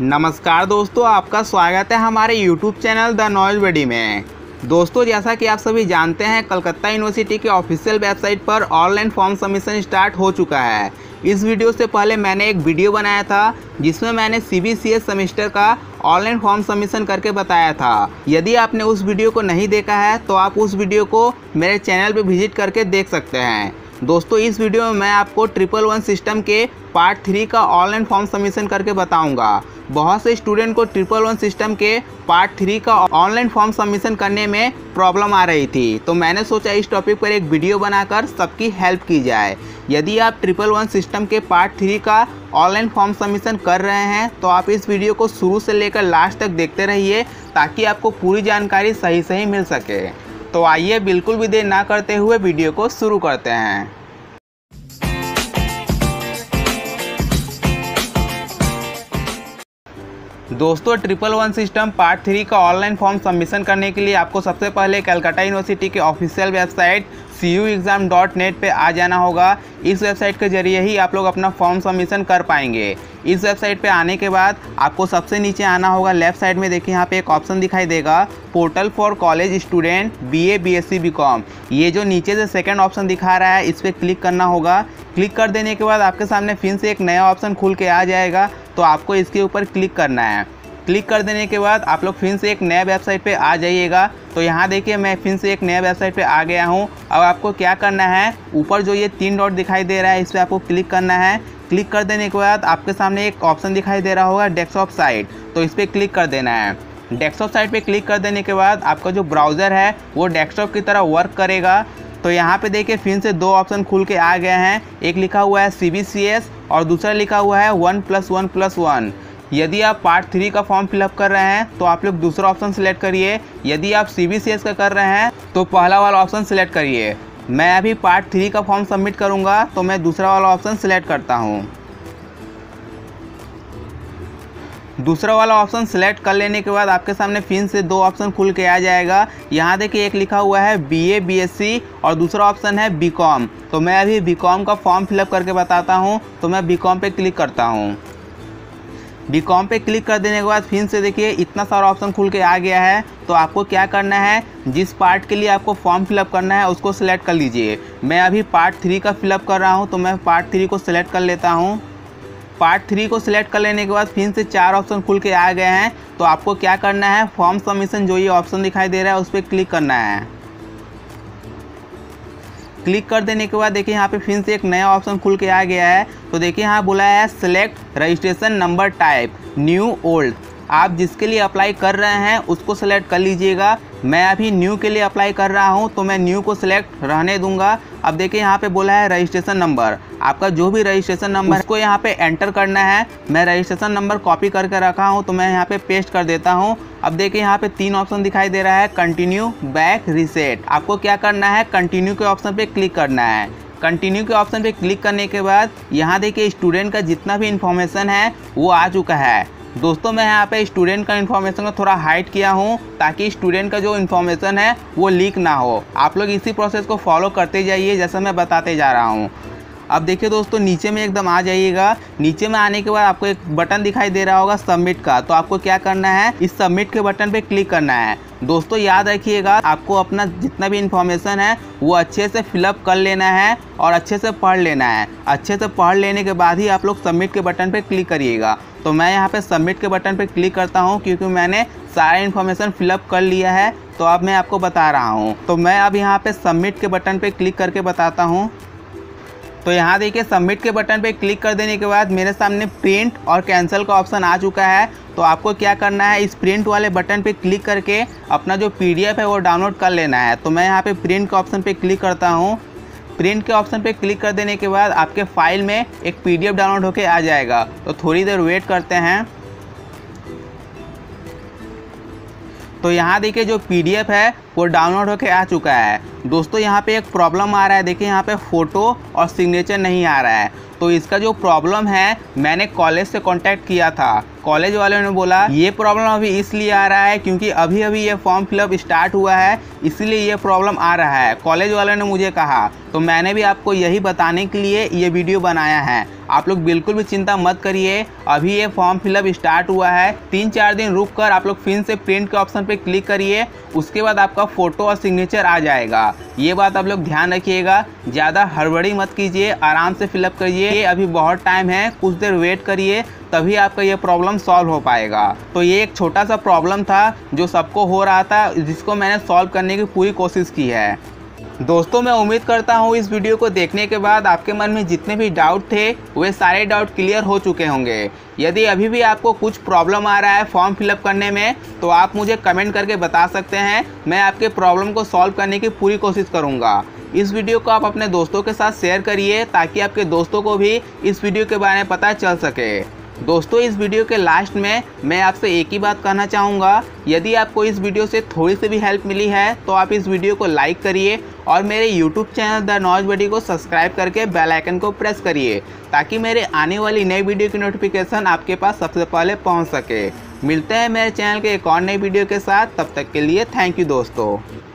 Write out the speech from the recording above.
नमस्कार दोस्तों, आपका स्वागत है हमारे YouTube चैनल द नॉलेज बडी में। दोस्तों, जैसा कि आप सभी जानते हैं, कलकत्ता यूनिवर्सिटी के ऑफिशियल वेबसाइट पर ऑनलाइन फॉर्म सबमिशन स्टार्ट हो चुका है। इस वीडियो से पहले मैंने एक वीडियो बनाया था जिसमें मैंने CBCS सेमेस्टर का ऑनलाइन फॉर्म सबमिशन करके बताया था। यदि आपने उस वीडियो को नहीं देखा है तो आप उस वीडियो को मेरे चैनल पर विजिट करके देख सकते हैं। दोस्तों, इस वीडियो में मैं आपको 111 सिस्टम के पार्ट 3 का ऑनलाइन फॉर्म सबमिशन करके बताऊंगा। बहुत से स्टूडेंट को 111 सिस्टम के पार्ट 3 का ऑनलाइन फॉर्म सबमिशन करने में प्रॉब्लम आ रही थी, तो मैंने सोचा इस टॉपिक पर एक वीडियो बनाकर सबकी हेल्प की जाए। यदि आप 111 सिस्टम के पार्ट 3 का ऑनलाइन फॉर्म सबमिशन कर रहे हैं तो आप इस वीडियो को शुरू से लेकर लास्ट तक देखते रहिए ताकि आपको पूरी जानकारी सही सही मिल सके। तो आइए, बिल्कुल भी देर ना करते हुए वीडियो को शुरू करते हैं। दोस्तों, 111 सिस्टम पार्ट 3 का ऑनलाइन फॉर्म सबमिशन करने के लिए आपको सबसे पहले कलकत्ता यूनिवर्सिटी की ऑफिशियल वेबसाइट cu exam.net पर आ जाना होगा। इस वेबसाइट के जरिए ही आप लोग अपना फॉर्म सबमिशन कर पाएंगे। इस वेबसाइट पे आने के बाद आपको सबसे नीचे आना होगा। लेफ्ट साइड में देखिए, यहाँ पे एक ऑप्शन दिखाई देगा, portal for college student BA BSc BCom। ये जो नीचे से सेकंड ऑप्शन दिखा रहा है, इस पर क्लिक करना होगा। क्लिक कर देने के बाद आपके सामने फिर से एक नया ऑप्शन खुल के आ जाएगा, तो आपको इसके ऊपर क्लिक करना है। क्लिक कर देने के बाद आप लोग फिर से एक नया वेबसाइट पे आ जाइएगा। तो यहाँ देखिए, मैं फिर से एक नया वेबसाइट पे आ गया हूँ। अब आपको क्या करना है, ऊपर जो ये 3 डॉट दिखाई दे रहा है, इस पर आपको क्लिक करना है। क्लिक कर देने के बाद आपके सामने एक ऑप्शन दिखाई दे रहा होगा, डेस्कटॉप साइट, तो इस पर क्लिक कर देना है। डेस्कटॉप साइट पर क्लिक कर देने के बाद आपका जो ब्राउज़र है वो डेस्कटॉप की तरह वर्क करेगा। तो यहाँ पे देखिए, फिर से 2 ऑप्शन खुल के आ गए हैं। एक लिखा हुआ है CBCS और दूसरा लिखा हुआ है 1+1+1। यदि आप पार्ट 3 का फॉर्म फिलअप कर रहे हैं तो आप लोग दूसरा ऑप्शन सिलेक्ट करिए। यदि आप CBCS का कर रहे हैं तो पहला वाला ऑप्शन सिलेक्ट करिए। मैं अभी पार्ट 3 का फॉर्म सबमिट करूँगा तो मैं दूसरा वाला ऑप्शन सिलेक्ट करता हूँ। दूसरा वाला ऑप्शन सेलेक्ट कर लेने के बाद आपके सामने फिर से 2 ऑप्शन खुल के आ जाएगा। यहाँ देखिए, एक लिखा हुआ है BA BSc और दूसरा ऑप्शन है BCom। तो मैं अभी BCom का फॉर्म फिलअप करके बताता हूँ। तो मैं BCom पे क्लिक करता हूँ। BCom पे क्लिक कर देने के बाद फिर से देखिए, इतना सारा ऑप्शन खुल के आ गया है। तो आपको क्या करना है, जिस पार्ट के लिए आपको फॉर्म फिलअप करना है उसको सिलेक्ट कर लीजिए। मैं अभी पार्ट 3 का फिलअप कर रहा हूँ, तो मैं पार्ट 3 को सिलेक्ट कर लेता हूँ। पार्ट 3 को सिलेक्ट कर लेने के बाद फिर से 4 ऑप्शन खुल के आ गए हैं। तो आपको क्या करना है, फॉर्म सबमिशन जो ये ऑप्शन दिखाई दे रहा है उस पर क्लिक करना है। क्लिक कर देने के बाद देखिए, यहाँ पे फिर से एक नया ऑप्शन खुल के आ गया है। तो देखिए, यहाँ बोला है select registration number type new old. आप जिसके लिए अप्लाई कर रहे हैं उसको सिलेक्ट कर लीजिएगा। मैं अभी न्यू के लिए अप्लाई कर रहा हूं, तो मैं न्यू को सिलेक्ट रहने दूंगा। अब देखिए, यहां पे बोला है रजिस्ट्रेशन नंबर। आपका जो भी रजिस्ट्रेशन नंबर उसको यहां पे एंटर करना है। मैं रजिस्ट्रेशन नंबर कॉपी करके रखा हूं, तो मैं यहां पे पेस्ट कर देता हूं। अब देखिए, यहाँ पे 3 ऑप्शन दिखाई दे रहा है, कंटिन्यू, बैक, रीसेट। आपको क्या करना है, कंटिन्यू के ऑप्शन पर क्लिक करना है। कंटिन्यू के ऑप्शन पर क्लिक करने के बाद यहाँ देखिए, स्टूडेंट का जितना भी इन्फॉर्मेशन है वो आ चुका है। दोस्तों, मैं यहाँ पे स्टूडेंट का इन्फॉर्मेशन को थोड़ा हाइड किया हूँ ताकि स्टूडेंट का जो इन्फॉर्मेशन है वो लीक ना हो। आप लोग इसी प्रोसेस को फॉलो करते जाइए जैसा मैं बताते जा रहा हूँ। अब देखिए दोस्तों, नीचे में एकदम आ जाइएगा। नीचे में आने के बाद आपको एक बटन दिखाई दे रहा होगा सबमिट का। तो आपको क्या करना है, इस सबमिट के बटन पर क्लिक करना है। दोस्तों, याद रखिएगा, आपको अपना जितना भी इन्फॉर्मेशन है वो अच्छे से फिलअप कर लेना है और अच्छे से पढ़ लेना है। अच्छे से पढ़ लेने के बाद ही आप लोग सबमिट के बटन पर क्लिक करिएगा। तो मैं यहाँ पे सबमिट के बटन पर क्लिक करता हूँ क्योंकि मैंने सारा इन्फॉर्मेशन फिलअप कर लिया है। तो अब मैं आपको बता रहा हूँ। तो मैं अब यहाँ पे सबमिट के बटन पर क्लिक करके बताता हूँ। तो यहाँ देखिए, सबमिट के बटन पे क्लिक कर देने के बाद मेरे सामने प्रिंट और कैंसिल का ऑप्शन आ चुका है। तो आपको क्या करना है, इस प्रिंट वाले बटन पे क्लिक करके अपना जो PDF है वो डाउनलोड कर लेना है। तो मैं यहाँ पे प्रिंट के ऑप्शन पे क्लिक करता हूँ। प्रिंट के ऑप्शन पे क्लिक कर देने के बाद आपके फाइल में एक PDF डाउनलोड होकर आ जाएगा। तो थोड़ी देर वेट करते हैं। तो यहाँ देखिए, जो PDF है वो डाउनलोड होके आ चुका है। दोस्तों यहाँ पे एक प्रॉब्लम आ रहा है, देखिए यहाँ पे फ़ोटो और सिग्नेचर नहीं आ रहा है, तो इसका जो प्रॉब्लम है मैंने कॉलेज से कांटेक्ट किया था। कॉलेज वालों ने बोला ये प्रॉब्लम अभी इसलिए आ रहा है क्योंकि अभी अभी ये फॉर्म फिलअप स्टार्ट हुआ है, इसलिए ये प्रॉब्लम आ रहा है, कॉलेज वालों ने मुझे कहा। तो मैंने भी आपको यही बताने के लिए ये वीडियो बनाया है। आप लोग बिल्कुल भी चिंता मत करिए, अभी ये फॉर्म फिलअप स्टार्ट हुआ है। 3-4 दिन रुक कर आप लोग फिर से प्रिंट के ऑप्शन पर क्लिक करिए, उसके बाद आपका फ़ोटो और सिग्नेचर आ जाएगा। ये बात आप लोग ध्यान रखिएगा, ज़्यादा हड़बड़ी मत कीजिए, आराम से फिलअप करिए, अभी बहुत टाइम है, कुछ देर वेट करिए, तभी आपका ये प्रॉब्लम सॉल्व हो पाएगा। तो ये एक छोटा सा प्रॉब्लम था जो सबको हो रहा था, जिसको मैंने सॉल्व करने की पूरी कोशिश की है। दोस्तों मैं उम्मीद करता हूँ इस वीडियो को देखने के बाद आपके मन में जितने भी डाउट थे वे सारे डाउट क्लियर हो चुके होंगे। यदि अभी भी आपको कुछ प्रॉब्लम आ रहा है फॉर्म फिलअप करने में, तो आप मुझे कमेंट करके बता सकते हैं, मैं आपके प्रॉब्लम को सॉल्व करने की पूरी कोशिश करूँगा। इस वीडियो को आप अपने दोस्तों के साथ शेयर करिए ताकि आपके दोस्तों को भी इस वीडियो के बारे में पता चल सके। दोस्तों इस वीडियो के लास्ट में मैं आपसे एक ही बात कहना चाहूँगा, यदि आपको इस वीडियो से थोड़ी सी भी हेल्प मिली है तो आप इस वीडियो को लाइक करिए और मेरे यूट्यूब चैनल द नॉलेज बडी को सब्सक्राइब करके बेल आइकन को प्रेस करिए ताकि मेरे आने वाली नई वीडियो की नोटिफिकेशन आपके पास सबसे पहले पहुँच सके। मिलते हैं मेरे चैनल के एक और नई वीडियो के साथ, तब तक के लिए थैंक यू दोस्तों।